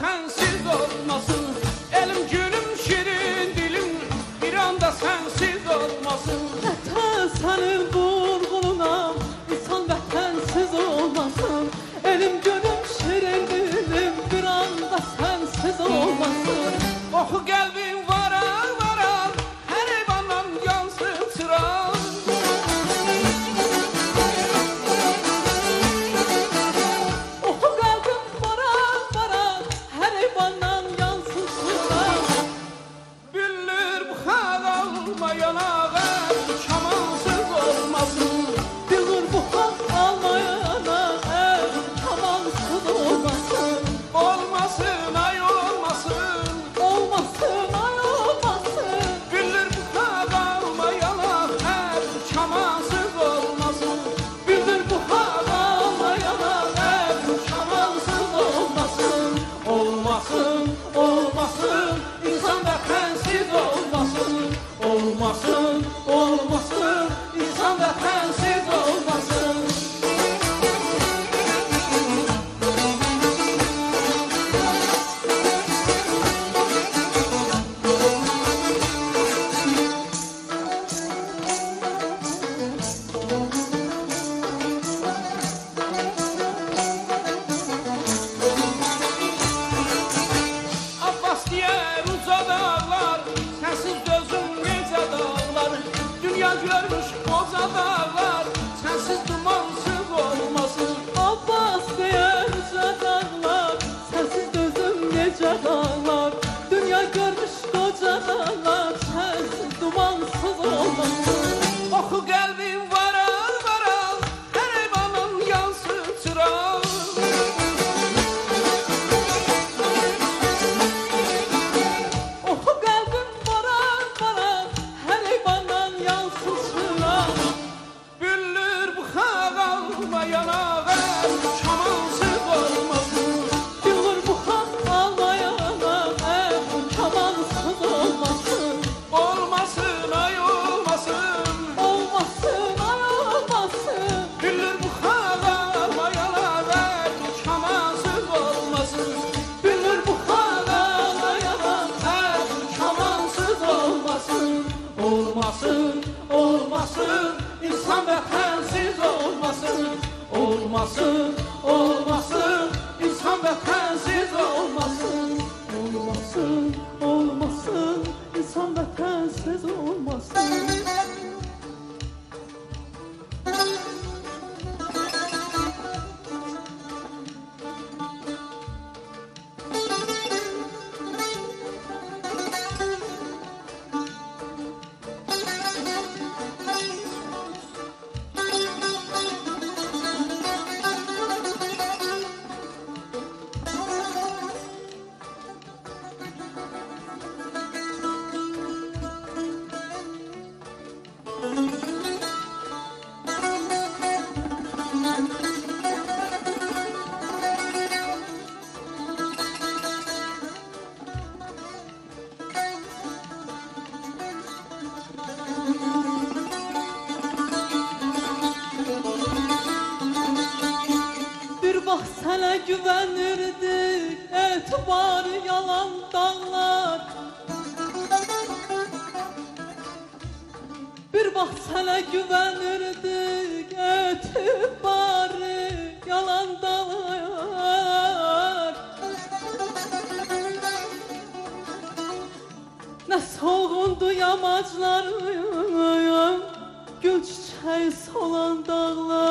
zaten siz olmasın. Elim günüm şirin dilim bir anda sensiz olmasın. Vatan senin vurgununa insan vatansiz olmasın. Elim günüm şirin dilim bir anda sensiz olmasın. Oku kalbim varan varan her eyvandan yansın sıram. Oku kalbim varan varan her eyvandan yansın sıram. Büllür bu hal almayana ver çamansız olmasın. Büllür bu hal almayana ver çamansız olmasın. Olmasın ay olmasın. Olmasın ay olmasın. Büllür bu hal almayana ver çamansız olmasın. Büllür bu hal almayana ver çamansız olmasın. Olmasın, olmasın, insan vatansiz olmasın. Olmasın, olmasın, insan vatansiz olmasın. Abbas diğer uca dağlar, sensiz gözüm nice dağlar. Dünya görmüş koca dağlar, sensiz dumansız olmasın. Abbas diğer uca dağlar, sensiz gözüm nice dağlar. Dünya görmüş koca dağlar, sensiz dumansız olmasın. Oku kalbim varal varal her eyvanın yansın çırağı. Oku kalbim varan varan her eyvandan yansın sıra. Büllür bu hal almayana ver çamansız olmasın. Büllür bu hal almayana ver çamansız olmasın. Olmasın ay olmasın. Olmasın ay olmasın. Büllür bu hal almayana ver çamansız olmasın. Büllür bu hal almayana ver çamansız olmasın. Olmasın, olmasın, insan vatansiz olmasın. Olmasın, olmasın, insan vatansiz olmasın. Olmasın, olmasın, insan vatansiz olmasın. Sənə güvənirdik, etibar yalan dağlar. Bir vaxt sənə güvənirdik, etibar yalan dağlar. Nə solğundu yamaclarım, gül çiçəyi solan dağlar.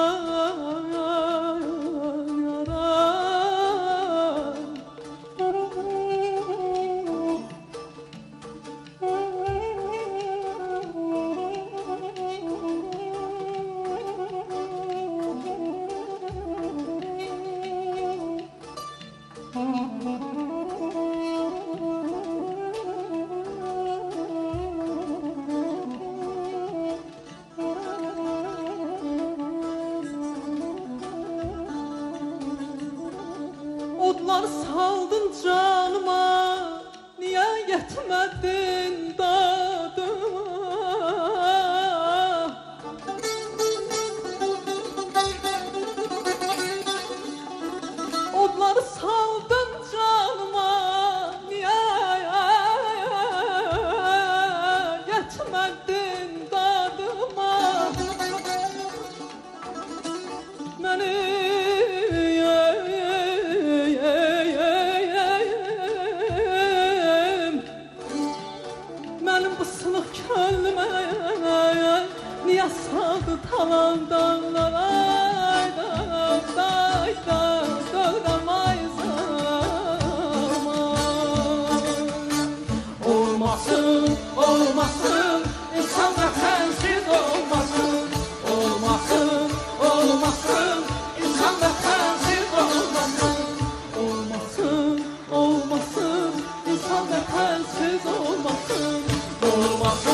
doğmaktan, doğmaktan.